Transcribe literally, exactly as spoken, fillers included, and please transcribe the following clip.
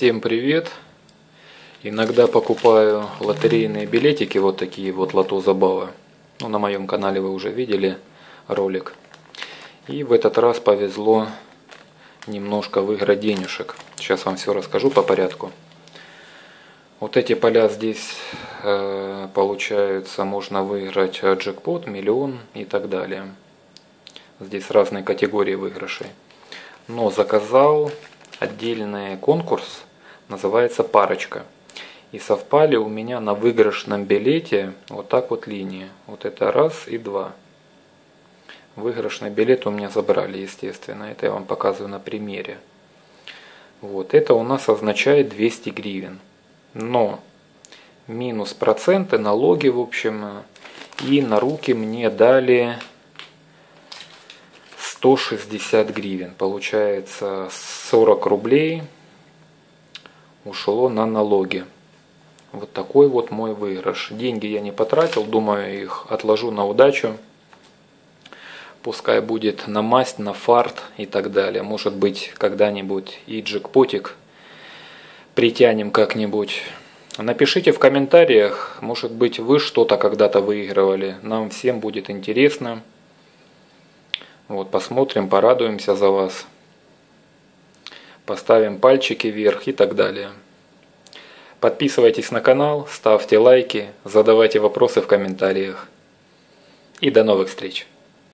Всем привет! Иногда покупаю лотерейные билетики, вот такие вот Лото-Забава. Ну, на моем канале вы уже видели ролик. И в этот раз повезло немножко выиграть денежек. Сейчас вам все расскажу по порядку. Вот эти поля здесь, э, получается, можно выиграть джекпот, миллион и так далее. Здесь разные категории выигрышей. Но заказал отдельный конкурс, называется «Парочка». И совпали у меня на выигрышном билете вот так вот линии. Вот это раз и два. Выигрышный билет у меня забрали, естественно. Это я вам показываю на примере. Вот это у нас означает двести гривен. Но минус проценты, налоги, в общем. И на руки мне дали сто шестьдесят гривен, получается сорок рублей ушло на налоги. Вот такой вот мой выигрыш. Деньги я не потратил, думаю, их отложу на удачу. Пускай будет на масть, на фарт и так далее. Может быть, когда-нибудь и джекпотик притянем как-нибудь. Напишите в комментариях, может быть, вы что-то когда-то выигрывали. Нам всем будет интересно. Вот, посмотрим, порадуемся за вас, поставим пальчики вверх и так далее. Подписывайтесь на канал, ставьте лайки, задавайте вопросы в комментариях. И до новых встреч!